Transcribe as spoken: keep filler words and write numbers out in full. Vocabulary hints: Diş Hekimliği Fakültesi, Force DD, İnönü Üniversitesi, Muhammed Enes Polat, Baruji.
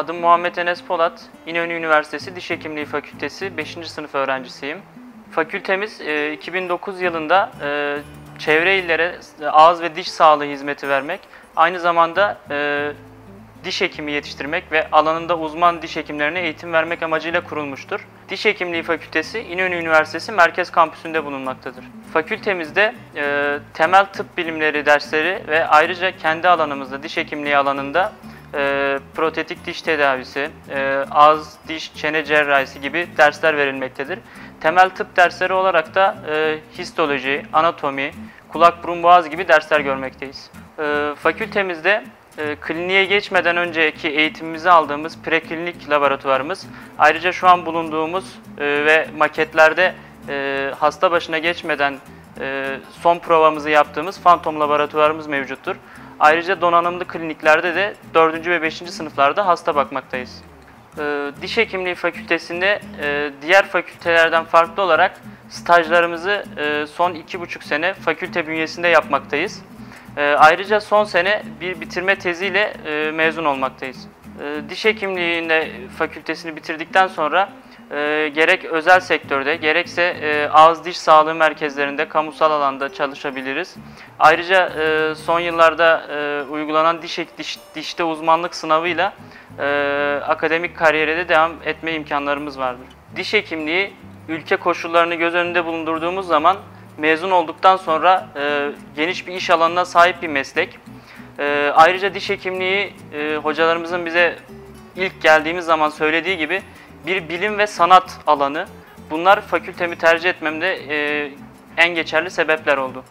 Adım Muhammed Enes Polat, İnönü Üniversitesi Diş Hekimliği Fakültesi beşinci sınıf öğrencisiyim. Fakültemiz iki bin dokuz yılında çevre illere ağız ve diş sağlığı hizmeti vermek, aynı zamanda diş hekimi yetiştirmek ve alanında uzman diş hekimlerine eğitim vermek amacıyla kurulmuştur. Diş Hekimliği Fakültesi İnönü Üniversitesi Merkez Kampüsü'nde bulunmaktadır. Fakültemizde e, temel tıp bilimleri dersleri ve ayrıca kendi alanımızda diş hekimliği alanında e, protetik diş tedavisi, e, ağız, diş, çene cerrahisi gibi dersler verilmektedir. Temel tıp dersleri olarak da e, histoloji, anatomi, kulak, burun, boğaz gibi dersler görmekteyiz. E, fakültemizde kliniğe geçmeden önceki eğitimimizi aldığımız preklinik laboratuvarımız, ayrıca şu an bulunduğumuz ve maketlerde hasta başına geçmeden son provamızı yaptığımız fantom laboratuvarımız mevcuttur. Ayrıca donanımlı kliniklerde de dördüncü ve beşinci sınıflarda hasta bakmaktayız. Diş Hekimliği Fakültesi'nde diğer fakültelerden farklı olarak stajlarımızı son iki buçuk sene fakülte bünyesinde yapmaktayız. Ayrıca son sene bir bitirme teziyle mezun olmaktayız. Diş Hekimliği Fakültesini bitirdikten sonra gerek özel sektörde gerekse ağız diş sağlığı merkezlerinde kamusal alanda çalışabiliriz. Ayrıca son yıllarda uygulanan diş, diş, dişte uzmanlık sınavıyla akademik kariyere devam etme imkanlarımız vardır. Diş hekimliği ülke koşullarını göz önünde bulundurduğumuz zaman mezun olduktan sonra e, geniş bir iş alanına sahip bir meslek. E, ayrıca diş hekimliği e, hocalarımızın bize ilk geldiğimiz zaman söylediği gibi bir bilim ve sanat alanı. Bunlar fakültemi tercih etmemde e, en geçerli sebepler oldu.